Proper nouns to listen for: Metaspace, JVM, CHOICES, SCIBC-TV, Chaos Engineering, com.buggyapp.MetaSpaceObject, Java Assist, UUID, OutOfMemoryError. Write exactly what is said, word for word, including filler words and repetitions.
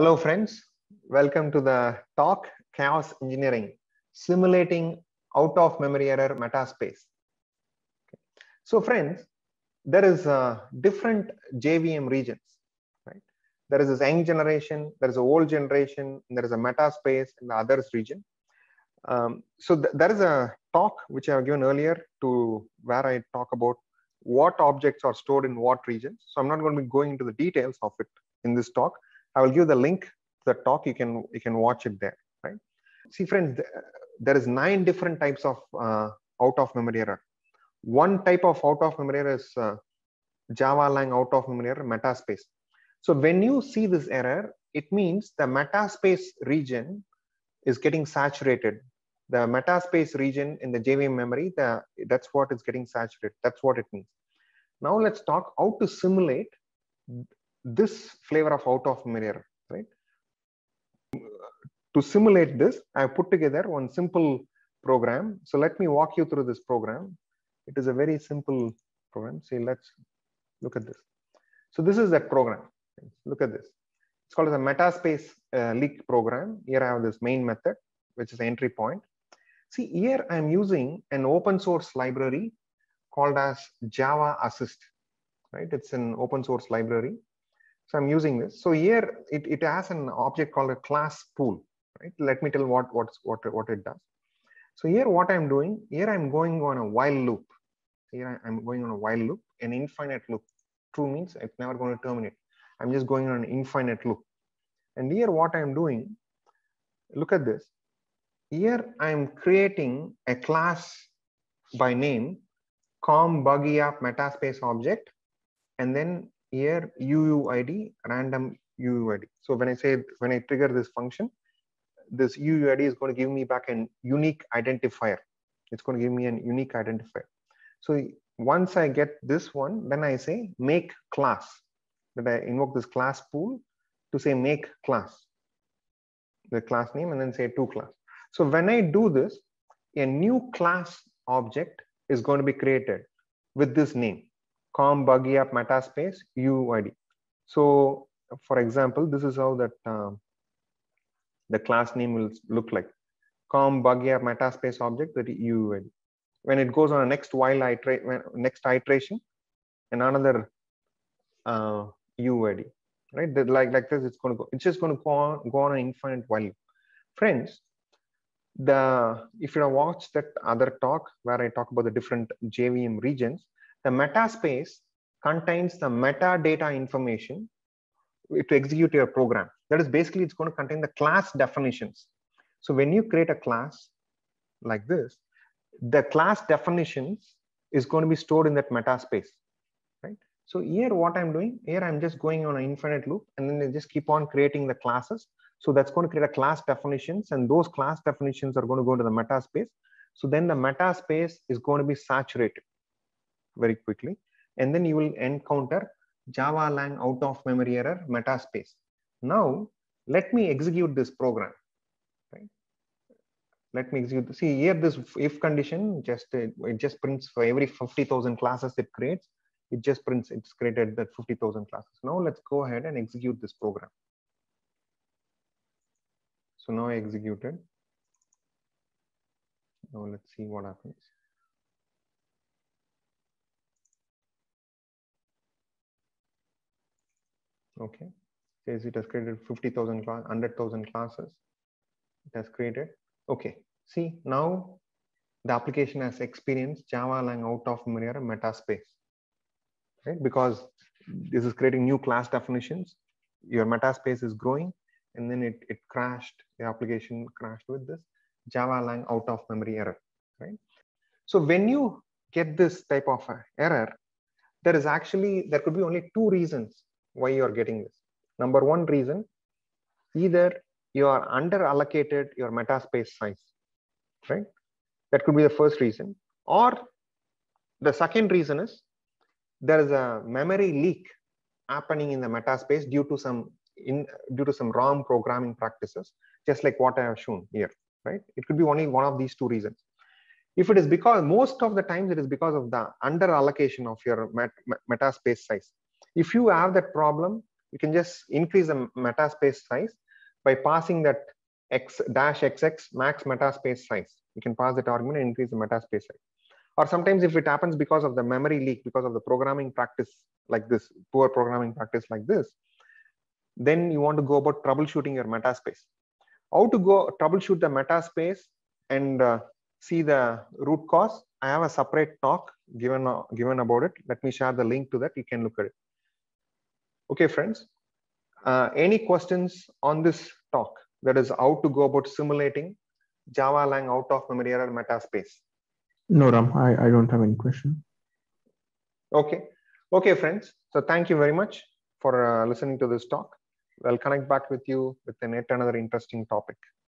Hello friends, welcome to the talk Chaos Engineering, Simulating Out of Memory Error Metaspace. Okay. So friends, there is uh, different J V M regions, right? There is this young generation, there is an old generation, and there is a Metaspace and the others region. Um, so th there is a talk which I have given earlier to where I talk about what objects are stored in what regions. So I'm not going to be going into the details of it in this talk. I will give the link to the talk. You can you can watch it there, right? See, friends, there is nine different types of uh, out of memory error. One type of out of memory error is uh, Java lang out of memory error metaspace. So when you see this error, it means the metaspace region is getting saturated. The metaspace region in the J V M memory, the that's what is getting saturated. That's what it means. Now let's talk how to simulate this flavor of out of memory error, right? To simulate this, I put together one simple program. So let me walk you through this program. It is a very simple program. See, let's look at this. So this is that program. Look at this. It's called as a metaspace uh, leak program. Here I have this main method, which is the entry point. See, here I'm using an open source library called as Java Assist, right? It's an open source library. So I'm using this. So here it, it has an object called a class pool, right? Let me tell what, what, what, what it does. So here what I'm doing, here I'm going on a while loop. Here I'm going on a while loop, an infinite loop. True means it's never going to terminate. I'm just going on an infinite loop. And here what I'm doing, look at this. Here I'm creating a class by name, com.buggyapp.MetaSpaceObject, and then here U U I D, random U U I D. So when I say, when I trigger this function, this U U I D is going to give me back an unique identifier. It's going to give me an unique identifier. So once I get this one, then I say make class. That I invoke this class pool to say make class, the class name, and then say to class. So when I do this, a new class object is going to be created with this name. Com buggy app metaspace U U I D. So, for example, this is how that uh, the class name will look like. Com buggy app metaspace object that U U I D. When it goes on a next while iterate, next iteration, and another uh, U U I D, right? That like like this, it's going to go. It's just going to go on, go on an infinite while. Friends, the if you have watched that other talk where I talk about the different J V M regions. The metaspace contains the metadata information to execute your program. That is basically, it's going to contain the class definitions. So when you create a class like this, the class definitions is going to be stored in that metaspace, right? So here what I'm doing, here I'm just going on an infinite loop, and then they just keep on creating the classes. So that's going to create a class definitions, and those class definitions are going to go into the metaspace. So then the metaspace is going to be saturated very quickly, and then you will encounter Java lang out of memory error metaspace. Now let me execute this program, right? Let me execute. See here, this if condition just it, it just prints for every fifty thousand classes it creates. It just prints. It's created that fifty thousand classes. Now let's go ahead and execute this program. So now I executed. Now let's see what happens. Okay, says it has created fifty thousand, one hundred thousand classes. It has created. Okay, see now the application has experienced Java lang out of memory error metaspace, right? Because this is creating new class definitions. Your metaspace is growing, and then it it crashed. The application crashed with this Java lang out of memory error, right? So when you get this type of error, there is actually there could be only two reasons why you are getting this. Number one reason, either you are under allocated your metaspace size, right? That could be the first reason. Or the second reason is there is a memory leak happening in the metaspace due to some in due to some wrong programming practices, just like what I have shown here, right? It could be only one of these two reasons. If it is because most of the times it is because of the under allocation of your met, met, metaspace size. If you have that problem, you can just increase the metaspace size by passing that x dash xx max metaspace size. You can pass that argument and increase the metaspace size. Or sometimes if it happens because of the memory leak, because of the programming practice like this, poor programming practice like this, then you want to go about troubleshooting your metaspace. How to go troubleshoot the metaspace and uh, see the root cause? I have a separate talk given, uh, given about it. Let me share the link to that. You can look at it. Okay, friends. Uh, any questions on this talk? That is how to go about simulating Java lang out of memory error metaspace. No, Ram, I, I don't have any question. Okay. Okay, friends. So thank you very much for uh, listening to this talk. I'll connect back with you with another interesting topic.